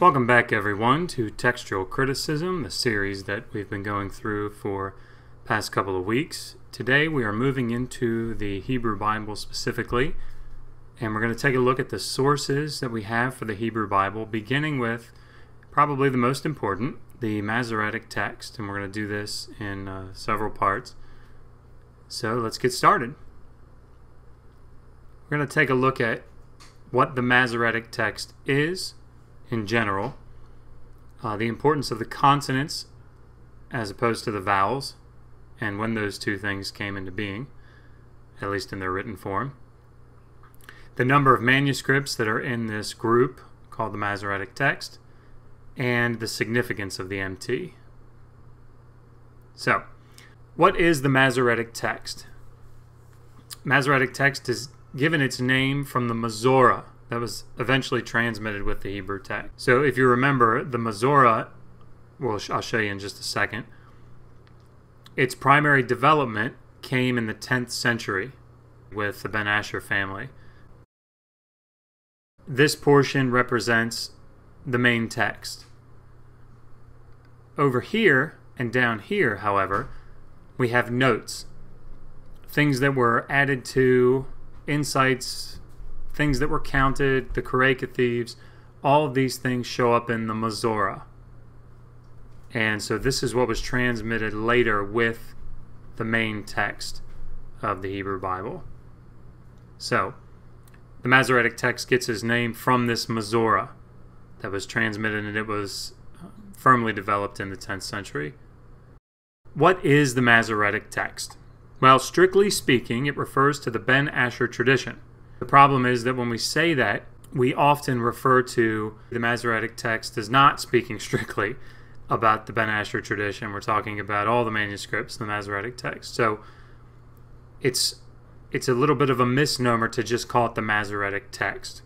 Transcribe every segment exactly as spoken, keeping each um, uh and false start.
Welcome back, everyone, to Textual Criticism, a series that we've been going through for the past couple of weeks. Today we are moving into the Hebrew Bible specifically, and we're going to take a look at the sources that we have for the Hebrew Bible, beginning with probably the most important, the Masoretic Text, and we're going to do this in uh, several parts. So let's get started. We're going to take a look at what the Masoretic Text is, in general, uh, the importance of the consonants as opposed to the vowels, and when those two things came into being, at least in their written form, the number of manuscripts that are in this group called the Masoretic Text, and the significance of the M T. So, what is the Masoretic Text? Masoretic Text is given its name from the Masora that was eventually transmitted with the Hebrew text. So if you remember, the Masora, well, I'll show you in just a second, its primary development came in the tenth century with the Ben Asher family. This portion represents the main text. Over here and down here, however, we have notes, things that were added to, insights, things that were counted, the Qere-Kethivs, all of these things show up in the Masora. And so this is what was transmitted later with the main text of the Hebrew Bible. So the Masoretic Text gets its name from this Masora that was transmitted, and it was firmly developed in the tenth century. What is the Masoretic Text? Well, strictly speaking, it refers to the Ben Asher tradition. The problem is that when we say that, we often refer to the Masoretic Text as not speaking strictly about the Ben Asher tradition. We're talking about all the manuscripts in the Masoretic Text. So it's, it's a little bit of a misnomer to just call it the Masoretic Text.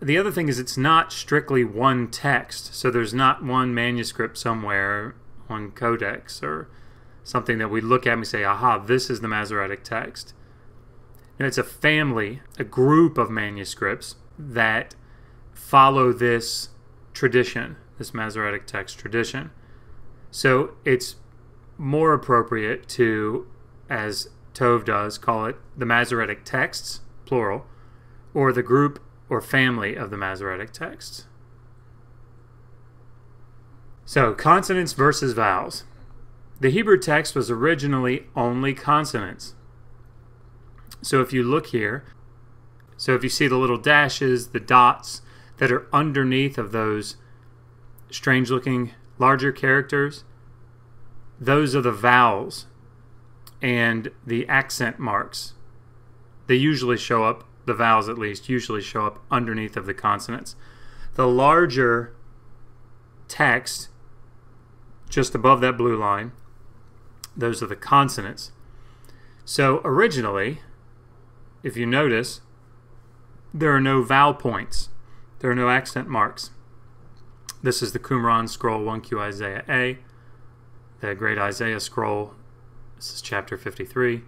The other thing is it's not strictly one text, so there's not one manuscript somewhere, one codex, or something that we look at and we say, aha, this is the Masoretic Text. It's a family, a group of manuscripts that follow this tradition, this Masoretic Text tradition. So it's more appropriate to, as Tov does, call it the Masoretic Texts, plural, or the group or family of the Masoretic Texts. So consonants versus vowels. The Hebrew text was originally only consonants. So if you look here, so if you see the little dashes, the dots that are underneath of those strange looking larger characters, those are the vowels and the accent marks. They usually show up, the vowels at least, usually show up underneath of the consonants. The larger text, just above that blue line, those are the consonants. So originally, if you notice, there are no vowel points. There are no accent marks. This is the Qumran scroll, one Q Isaiah A, the great Isaiah scroll. This is chapter fifty-three.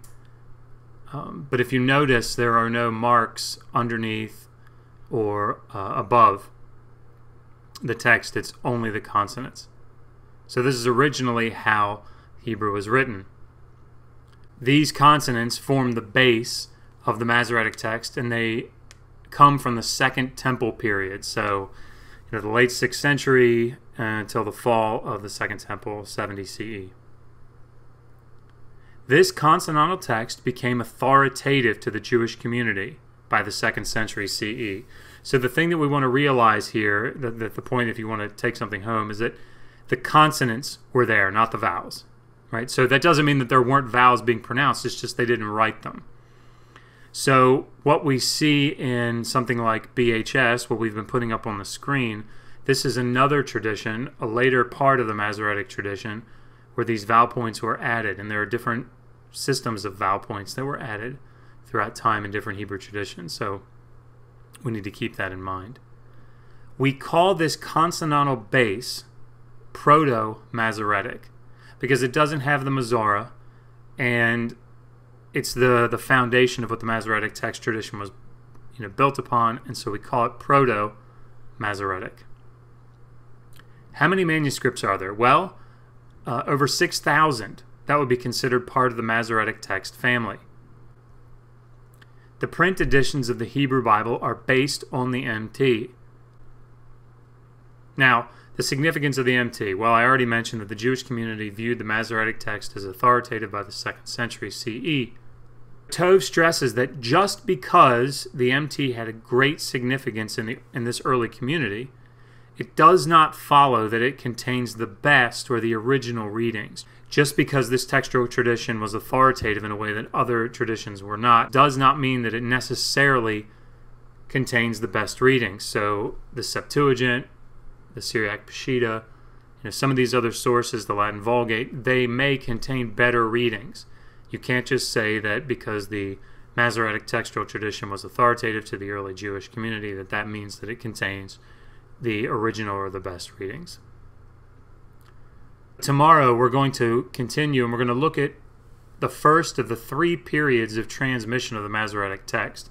Um, but if you notice, there are no marks underneath or uh, above the text. It's only the consonants. So this is originally how Hebrew was written. These consonants form the base of the Masoretic text, and they come from the Second Temple period, so you know, the late sixth century uh, until the fall of the Second Temple, seventy C E. This consonantal text became authoritative to the Jewish community by the second century C E. So the thing that we want to realize here, that the, the point if you want to take something home, is that the consonants were there, not the vowels, right? So that doesn't mean that there weren't vowels being pronounced, it's just they didn't write them. So what we see in something like B H S, what we've been putting up on the screen, this is another tradition, a later part of the Masoretic tradition, where these vowel points were added, and there are different systems of vowel points that were added throughout time in different Hebrew traditions, so we need to keep that in mind. We call this consonantal base Proto-Masoretic because it doesn't have the Masora, and it's the, the foundation of what the Masoretic text tradition was you know, built upon, and so we call it Proto Masoretic. How many manuscripts are there? Well, uh, over six thousand. That would be considered part of the Masoretic text family. The print editions of the Hebrew Bible are based on the M T. Now, the significance of the M T. Well, I already mentioned that the Jewish community viewed the Masoretic text as authoritative by the second century C E. Tove stresses that just because the M T had a great significance in, the, in this early community, it does not follow that it contains the best or the original readings. Just because this textual tradition was authoritative in a way that other traditions were not, does not mean that it necessarily contains the best readings. So the Septuagint, the Syriac Peshitta, you know, some of these other sources, the Latin Vulgate, they may contain better readings. You can't just say that because the Masoretic textual tradition was authoritative to the early Jewish community that that means that it contains the original or the best readings. Tomorrow we're going to continue and we're going to look at the first of the three periods of transmission of the Masoretic text.